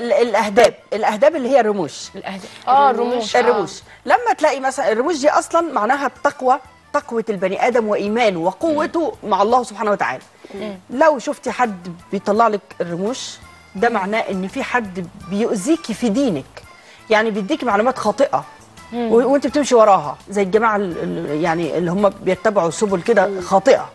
الاهداب اللي هي الرموش الرموش لما تلاقي مثلا الرموش دي اصلا معناها تقوى البني ادم وايمانه وقوته مع الله سبحانه وتعالى. لو شفتي حد بيطلع لك الرموش ده معناه ان في حد بيؤذيكي في دينك، يعني بيديكي معلومات خاطئه وانت بتمشي وراها زي الجماعه يعني اللي هم بيتبعوا سبل كده خاطئه.